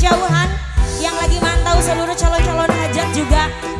berjauhan yang lagi mantau seluruh calon-calon hajat juga.